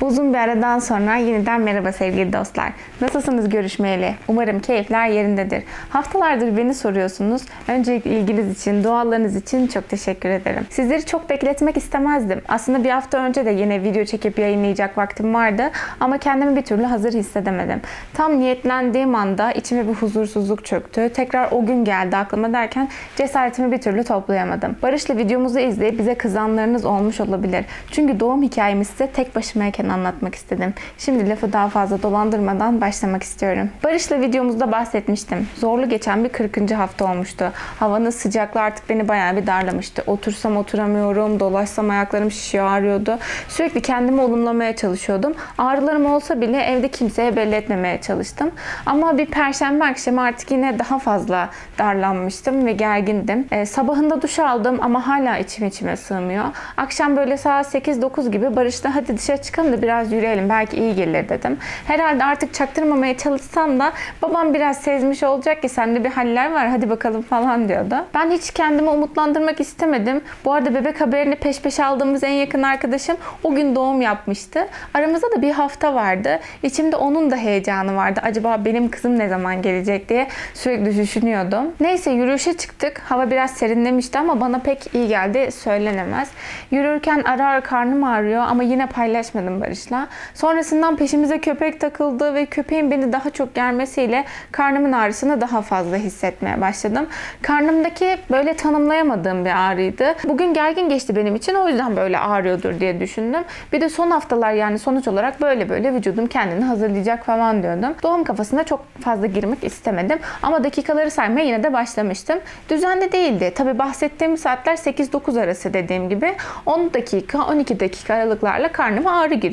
Uzun bir aradan sonra yeniden merhaba sevgili dostlar. Nasılsınız görüşmeyeli? Umarım keyifler yerindedir. Haftalardır beni soruyorsunuz. Öncelikle ilginiz için, dualarınız için çok teşekkür ederim. Sizleri çok bekletmek istemezdim. Aslında bir hafta önce de yine video çekip yayınlayacak vaktim vardı. Ama kendimi bir türlü hazır hissedemedim. Tam niyetlendiğim anda içime bir huzursuzluk çöktü. Tekrar o gün geldi aklıma derken cesaretimi bir türlü toplayamadım. Barış'la videomuzu izleyip bize kızanlarınız olmuş olabilir. Çünkü doğum hikayemi size tek başımayken anlatmak istedim. Şimdi lafı daha fazla dolandırmadan başlamak istiyorum. Barış'la videomuzda bahsetmiştim. Zorlu geçen bir 40. hafta olmuştu. Havanın sıcaklığı artık beni bayağı bir darlamıştı. Otursam oturamıyorum, dolaşsam ayaklarım şişiyor, ağrıyordu. Sürekli kendimi olumlamaya çalışıyordum. Ağrılarım olsa bile evde kimseye belli etmemeye çalıştım. Ama bir perşembe akşamı artık yine daha fazla darlanmıştım ve gergindim. Sabahında duş aldım ama hala içime sığmıyor. Akşam böyle saat 8-9 gibi Barış'la hadi dışarı çıkalım da biraz yürüyelim, belki iyi gelir dedim. Herhalde artık çaktırmamaya çalışsam da babam biraz sezmiş olacak ki sende bir haller var hadi bakalım falan diyordu. Ben hiç kendimi umutlandırmak istemedim. Bu arada bebek haberini peş peşe aldığımız en yakın arkadaşım o gün doğum yapmıştı. Aramızda da bir hafta vardı. İçimde onun da heyecanı vardı. Acaba benim kızım ne zaman gelecek diye sürekli düşünüyordum. Neyse yürüyüşe çıktık. Hava biraz serinlemişti ama bana pek iyi geldi söylenemez. Yürürken ara ara karnım ağrıyor ama yine paylaşmadım Barış'la. Sonrasından peşimize köpek takıldı ve köpeğin beni daha çok germesiyle karnımın ağrısını daha fazla hissetmeye başladım. Karnımdaki böyle tanımlayamadığım bir ağrıydı. Bugün gergin geçti benim için, o yüzden böyle ağrıyordur diye düşündüm. Bir de son haftalar yani sonuç olarak böyle vücudum kendini hazırlayacak falan diyordum. Doğum kafasına çok fazla girmek istemedim ama dakikaları saymaya yine de başlamıştım. Düzenli değildi. Tabii bahsettiğim saatler 8-9 arası dediğim gibi 10 dakika 12 dakika aralıklarla karnıma ağrı giriyor.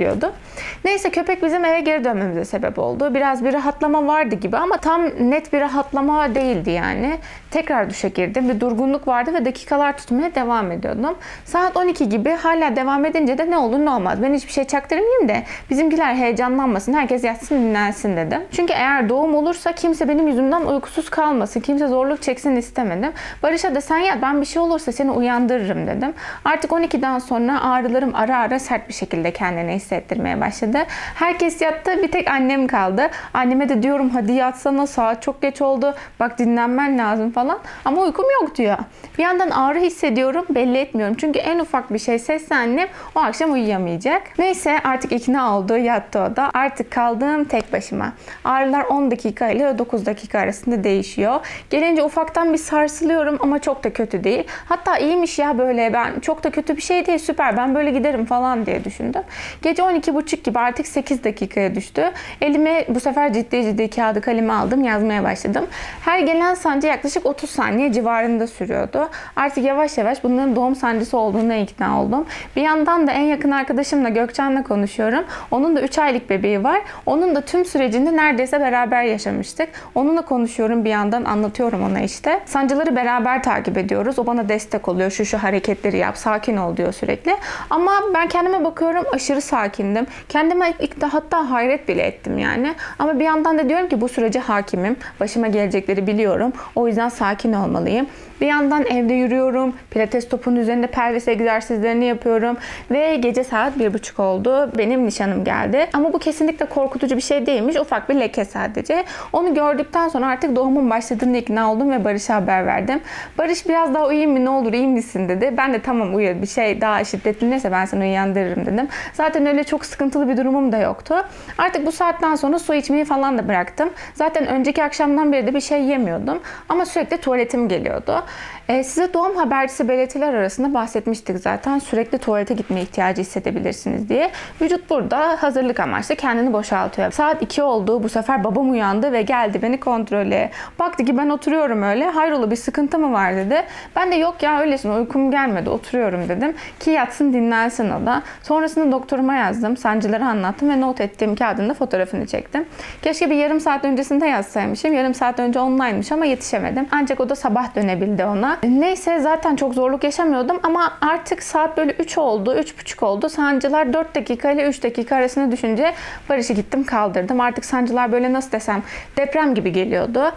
Neyse köpek bizim eve geri dönmemize sebep oldu. Biraz bir rahatlama vardı gibi ama tam net bir rahatlama değildi yani. Tekrar duşa girdim. Bir durgunluk vardı ve dakikalar tutmaya devam ediyordum. Saat 12 gibi hala devam edince de ne olur ne olmaz. Ben hiçbir şey çaktırmayayım da bizimkiler heyecanlanmasın. Herkes yatsın dinlensin dedim. Çünkü eğer doğum olursa kimse benim yüzümden uykusuz kalmasın. Kimse zorluk çeksin istemedim. Barış'a da sen yat, ben bir şey olursa seni uyandırırım dedim. Artık 12'den sonra ağrılarım ara ara sert bir şekilde kendini hissettirmeye başladı. Herkes yattı. Bir tek annem kaldı. Anneme de diyorum hadi yatsana, saat çok geç oldu. Bak dinlenmen lazım falan. Ama uykum yok diyor. Bir yandan ağrı hissediyorum. Belli etmiyorum. Çünkü en ufak bir şey sesse annem o akşam uyuyamayacak. Neyse artık ikna oldu. Yattı o da. Artık kaldım tek başıma. Ağrılar 10 dakika ile 9 dakika arasında değişiyor. Gelince ufaktan bir sarsılıyorum ama çok da kötü değil. Hatta iyiymiş ya böyle, ben çok da kötü bir şey değil, süper, ben böyle giderim falan diye düşündüm. Gece 12.30 gibi artık 8 dakikaya düştü. Elime bu sefer ciddi kağıdı kalemi aldım. Yazmaya başladım. Her gelen sancı yaklaşık 30 saniye civarında sürüyordu. Artık yavaş yavaş bunların doğum sancısı olduğuna ikna oldum. Bir yandan da en yakın arkadaşımla Gökçen'le konuşuyorum. Onun da 3 aylık bebeği var. Onun da tüm sürecini neredeyse beraber yaşamıştık. Onunla konuşuyorum bir yandan, anlatıyorum ona işte. Sancıları beraber takip ediyoruz. O bana destek oluyor. Şu hareketleri yap, sakin ol diyor sürekli. Ama ben kendime bakıyorum aşırı sakindim. Kendime hatta hayret bile ettim yani. Ama bir yandan da diyorum ki bu sürece hakimim. Başıma gelecekleri biliyorum. O yüzden sakin olmalıyım. Bir yandan evde yürüyorum. Pilates topunun üzerinde pelvis egzersizlerini yapıyorum. Ve gece saat 1.30 oldu. Benim nişanım geldi. Ama bu kesinlikle korkutucu bir şey değilmiş. Ufak bir leke sadece. Onu gördükten sonra artık doğumun başladığını ikna oldum ve Barış'a haber verdim. Barış biraz daha uyuyayım mı, ne olur iyi misin dedi. Ben de tamam uyu, bir şey daha şiddetlenirse ben seni uyandırırım dedim. Zaten öyle çok sıkıntılı bir durumum da yoktu. Artık bu saatten sonra su içmeyi falan da bıraktım. Zaten önceki akşamdan beri de bir şey yemiyordum. Ama sürekli tuvaletim geliyordu. Size doğum habercisi belirtiler arasında bahsetmiştik zaten. Sürekli tuvalete gitme ihtiyacı hissedebilirsiniz diye. Vücut burada hazırlık amaçlı kendini boşaltıyor. Saat 2 oldu. Bu sefer babam uyandı ve geldi beni kontrole. Baktı ki ben oturuyorum öyle. Hayrola bir sıkıntı mı var dedi. Ben de yok ya öylesine uykum gelmedi oturuyorum dedim. Ki yatsın dinlensin o da. Sonrasında doktoruma yazdım. Sancıları anlattım ve not ettiğim kağıdında fotoğrafını çektim. Keşke bir yarım saat öncesinde yazsaymışım. Yarım saat önce online'mış ama yetişemedim. Ancak o da sabah dönebildi ona. sonra. Neyse zaten çok zorluk yaşamıyordum ama artık saat böyle 3 oldu, 3.30 oldu. Sancılar 4 dakika ile 3 dakika arasını düşünce Barış'ı gittim kaldırdım. Artık sancılar böyle nasıl desem deprem gibi geliyordu.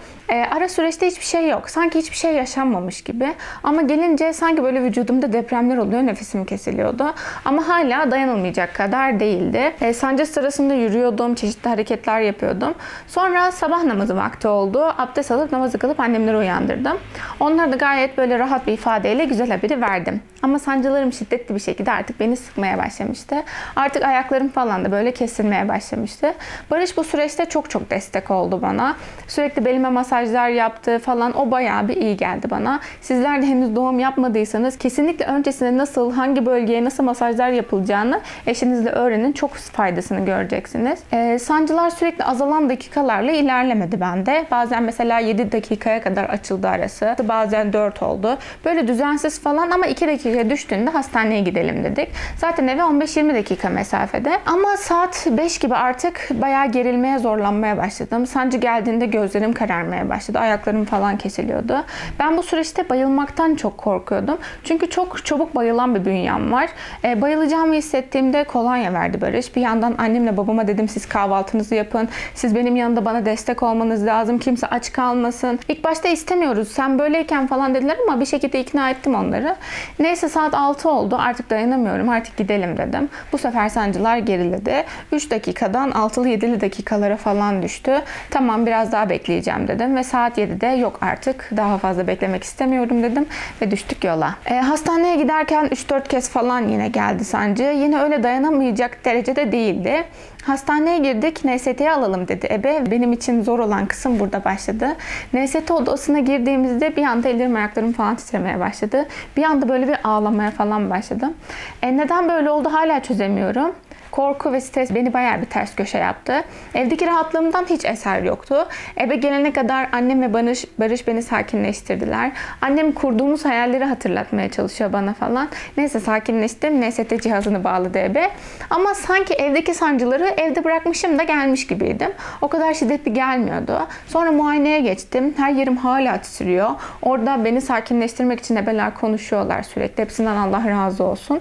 Ara süreçte hiçbir şey yok. Sanki hiçbir şey yaşanmamış gibi. Ama gelince sanki böyle vücudumda depremler oluyor, nefesim kesiliyordu. Ama hala dayanılmayacak kadar değildi. Sancı sırasında yürüyordum, çeşitli hareketler yapıyordum. Sonra sabah namazı vakti oldu. Abdest alıp namazı kılıp annemleri uyandırdım. Onlara da gayet böyle rahat bir ifadeyle güzel haberi verdim. Ama sancılarım şiddetli bir şekilde artık beni sıkmaya başlamıştı. Artık ayaklarım falan da böyle kesilmeye başlamıştı. Barış bu süreçte çok destek oldu bana. Sürekli belime masajlar yaptı falan. O bayağı bir iyi geldi bana. Sizler de henüz doğum yapmadıysanız kesinlikle öncesinde nasıl, hangi bölgeye nasıl masajlar yapılacağını eşinizle öğrenin. Çok faydasını göreceksiniz. Sancılar sürekli azalan dakikalarla ilerlemedi bende. Bazen mesela 7 dakikaya kadar açıldı arası. Bazen 4 oldu. Böyle düzensiz falan ama 2 dakikaya düştüğünde hastaneye gidelim dedik. Zaten eve 15-20 dakika mesafede. Ama saat 5 gibi artık bayağı gerilmeye, zorlanmaya başladım. Sancı geldiğinde gözlerim kararmaya başladı. Ayaklarım falan kesiliyordu. Ben bu süreçte bayılmaktan çok korkuyordum. Çünkü çok çabuk bayılan bir bünyem var. Bayılacağımı hissettiğimde kolonya verdi Barış. Bir yandan annemle babama dedim siz kahvaltınızı yapın. Siz benim yanımda, bana destek olmanız lazım. Kimse aç kalmasın. İlk başta istemiyoruz. Sen böyleyken falan dediler ama bir şekilde ikna ettim onları. Neyse saat 6 oldu. Artık dayanamıyorum. Artık gidelim dedim. Bu sefer sancılar geriledi. 3 dakikadan 6'lı 7'li dakikalara falan düştü. Tamam biraz daha bekleyeceğim dedim ve saat 7'de yok artık daha fazla beklemek istemiyorum dedim ve düştük yola. Hastaneye giderken 3-4 kez falan yine geldi sancı. Yine öyle dayanamayacak derecede değildi. Hastaneye girdik. NST'ye alalım dedi ebe. Benim için zor olan kısım burada başladı. NST odasına girdiğimizde bir anda ellerim ayaklarım falan titremeye başladı. Bir anda böyle bir ağlamaya falan başladım. Neden böyle oldu hala çözemiyorum. Korku ve stres beni bayağı bir ters köşe yaptı. Evdeki rahatlığımdan hiç eser yoktu. Eve gelene kadar annem ve Barış beni sakinleştirdiler. Annem kurduğumuz hayalleri hatırlatmaya çalışıyor bana falan. Neyse sakinleştim. NST cihazını bağladı ebe. Ama sanki evdeki sancıları evde bırakmışım da gelmiş gibiydim. O kadar şiddetli gelmiyordu. Sonra muayeneye geçtim. Her yerim hala titriyor. Orada beni sakinleştirmek için ebeler konuşuyorlar sürekli. Hepsinden Allah razı olsun.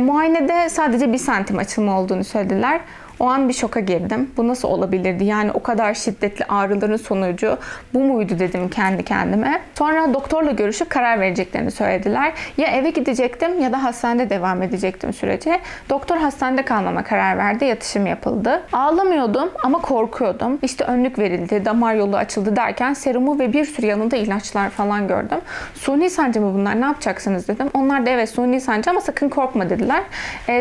Muayenede sadece 1 santim açılma olduğunu söylediler. O an bir şoka girdim. Bu nasıl olabilirdi? Yani o kadar şiddetli ağrıların sonucu bu muydu dedim kendi kendime. Sonra doktorla görüşüp karar vereceklerini söylediler. Ya eve gidecektim ya da hastanede devam edecektim sürece. Doktor hastanede kalmama karar verdi. Yatışım yapıldı. Ağlamıyordum ama korkuyordum. İşte önlük verildi, damar yolu açıldı derken serumu ve bir sürü yanında ilaçlar falan gördüm. Suni sancı mı bunlar? Ne yapacaksınız dedim. Onlar da evet suni sancı ama sakın korkma dediler.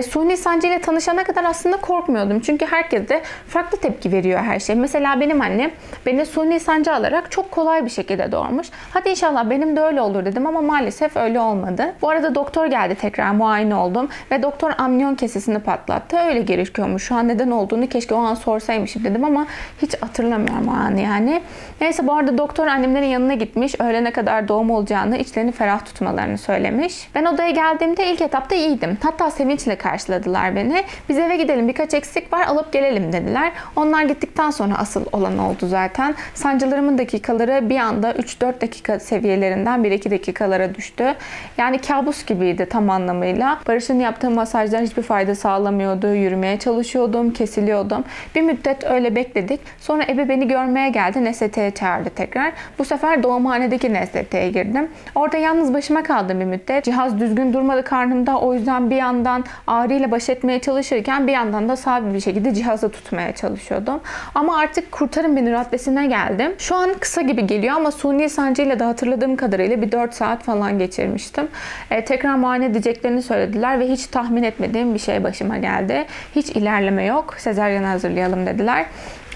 Suni sancı ile tanışana kadar aslında korkmuyordum. Çünkü herkes de farklı tepki veriyor her şey. Mesela benim annem beni suni sancı alarak çok kolay bir şekilde doğurmuş. Hadi inşallah benim de öyle olur dedim ama maalesef öyle olmadı. Bu arada doktor geldi, tekrar muayene oldum ve doktor amniyon kesesini patlattı. Öyle gerekiyormuş. Şu an neden olduğunu keşke o an sorsaymışım dedim ama hiç hatırlamıyorum o anı yani. Neyse bu arada doktor annemlerin yanına gitmiş. Öğlene kadar doğum olacağını, içlerini ferah tutmalarını söylemiş. Ben odaya geldiğimde ilk etapta iyiydim. Hatta sevinçle karşıladılar beni. Biz eve gidelim, birkaç eksik var, alıp gelelim dediler. Onlar gittikten sonra asıl olan oldu zaten. Sancılarımın dakikaları bir anda 3-4 dakika seviyelerinden 1-2 dakikalara düştü. Yani kabus gibiydi tam anlamıyla. Barış'ın yaptığı masajlar hiçbir fayda sağlamıyordu. Yürümeye çalışıyordum, kesiliyordum. Bir müddet öyle bekledik. Sonra ebe beni görmeye geldi. NST'ye çağırdı tekrar. Bu sefer doğumhanedeki NST'ye girdim. Orada yalnız başıma kaldım bir müddet. Cihaz düzgün durmadı karnımda. O yüzden bir yandan ağrıyla baş etmeye çalışırken bir yandan da sabit bir şekilde cihaza tutmaya çalışıyordum. Ama artık kurtarın beni raddesine geldim. Şu an kısa gibi geliyor ama suni sancıyla da hatırladığım kadarıyla bir 4 saat falan geçirmiştim. Tekrar muayene edeceklerini söylediler ve hiç tahmin etmediğim bir şey başıma geldi. Hiç ilerleme yok. Sezaryen hazırlayalım dediler.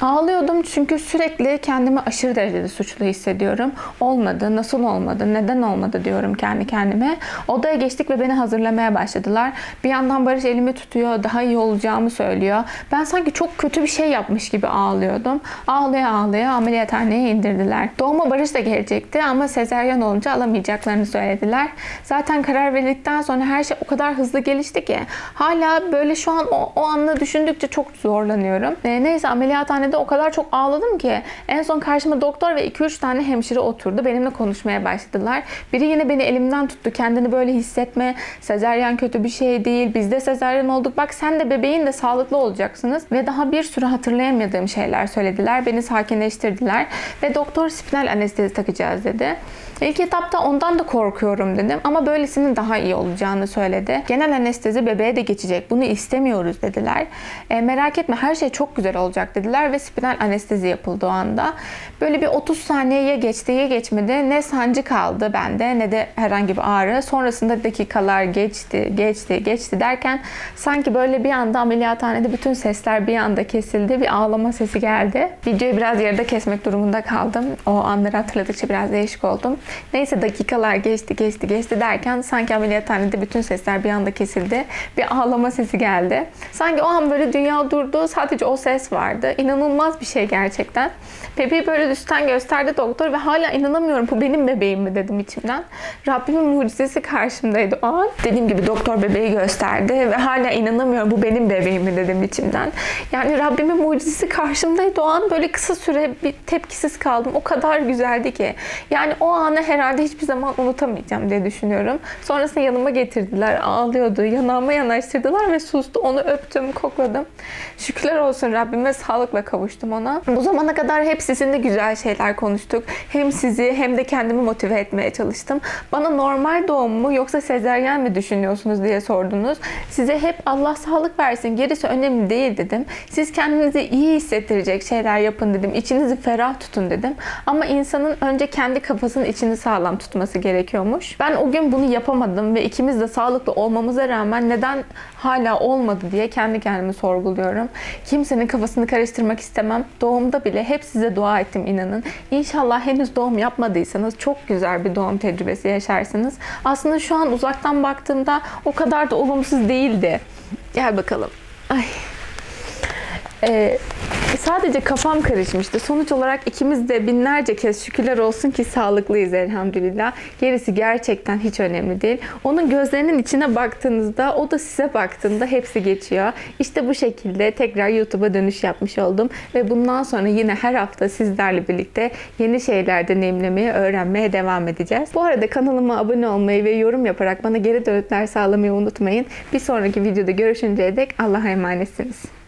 Ağlıyordum çünkü sürekli kendimi aşırı derecede suçlu hissediyorum. Olmadı, nasıl olmadı, neden olmadı diyorum kendi kendime. Odaya geçtik ve beni hazırlamaya başladılar. Bir yandan Barış elimi tutuyor, daha iyi olacağımı söylüyor. Ben sanki çok kötü bir şey yapmış gibi ağlıyordum. Ağlaya ağlaya ameliyathaneye indirdiler. Doğuma Barış da gelecekti ama sezaryen olunca alamayacaklarını söylediler. Zaten karar verildikten sonra her şey o kadar hızlı gelişti ki hala böyle şu an o anı düşündükçe çok zorlanıyorum. Neyse ameliyathane hastanede o kadar çok ağladım ki en son karşıma doktor ve 2-3 tane hemşire oturdu. Benimle konuşmaya başladılar. Biri yine beni elimden tuttu. Kendini böyle hissetme. Sezaryen kötü bir şey değil. Biz de sezaryen olduk. Bak sen de bebeğin de sağlıklı olacaksınız. Ve daha bir sürü hatırlayamadığım şeyler söylediler. Beni sakinleştirdiler. Ve doktor spinal anestezi takacağız dedi. İlk etapta ondan da korkuyorum dedim. Ama böylesinin daha iyi olacağını söyledi. Genel anestezi bebeğe de geçecek. Bunu istemiyoruz dediler. Merak etme her şey çok güzel olacak dediler ve spinal anestezi yapıldı o anda. Böyle bir 30 saniye ya geçti ya geçmedi. Ne sancı kaldı bende ne de herhangi bir ağrı. Sonrasında dakikalar geçti derken sanki böyle bir anda ameliyathanede bütün sesler bir anda kesildi. Bir ağlama sesi geldi. Videoyu biraz yarıda kesmek durumunda kaldım. O anları hatırladıkça biraz değişik oldum. Neyse dakikalar geçti derken sanki ameliyathanede bütün sesler bir anda kesildi. Bir ağlama sesi geldi. Sanki o an böyle dünya durdu. Sadece o ses vardı. İnanılmaz bir şey gerçekten. Bebeği böyle üstten gösterdi doktor ve hala inanamıyorum bu benim bebeğim mi dedim içimden. Rabbimin mucizesi karşımdaydı o an. Dediğim gibi doktor bebeği gösterdi ve hala inanamıyorum bu benim bebeğim mi dedim içimden. Yani Rabbimin mucizesi karşımdaydı o an. Böyle kısa süre bir tepkisiz kaldım. O kadar güzeldi ki. Yani o anı herhalde hiçbir zaman unutamayacağım diye düşünüyorum. Sonrasında yanıma getirdiler. Ağlıyordu. Yanağıma yanaştırdılar ve sustu. Onu öptüm, kokladım. Şükürler olsun Rabbime sağlıkla kavuştum ona. Bu zamana kadar hep sizinle güzel şeyler konuştuk. Hem sizi hem de kendimi motive etmeye çalıştım. Bana normal doğum mu yoksa sezaryen mi düşünüyorsunuz diye sordunuz. Size hep Allah sağlık versin gerisi önemli değil dedim. Siz kendinizi iyi hissettirecek şeyler yapın dedim. İçinizi ferah tutun dedim. Ama insanın önce kendi kafasının içini sağlam tutması gerekiyormuş. Ben o gün bunu yapamadım ve ikimiz de sağlıklı olmamıza rağmen neden hala olmadı diye kendi kendimi sorguluyorum. Kimsenin kafasını karıştırmak istemem. Doğumda bile hep size dua ettim inanın. İnşallah henüz doğum yapmadıysanız çok güzel bir doğum tecrübesi yaşarsınız. Aslında şu an uzaktan baktığımda o kadar da olumsuz değildi. Gel bakalım. Ay. Sadece kafam karışmıştı. Sonuç olarak ikimiz de binlerce kez şükürler olsun ki sağlıklıyız elhamdülillah. Gerisi gerçekten hiç önemli değil. Onun gözlerinin içine baktığınızda, o da size baktığında hepsi geçiyor. İşte bu şekilde tekrar YouTube'a dönüş yapmış oldum. Ve bundan sonra yine her hafta sizlerle birlikte yeni şeyler deneyimlemeye, öğrenmeye devam edeceğiz. Bu arada kanalıma abone olmayı ve yorum yaparak bana geri dönüşler sağlamayı unutmayın. Bir sonraki videoda görüşünceye dek Allah'a emanetsiniz.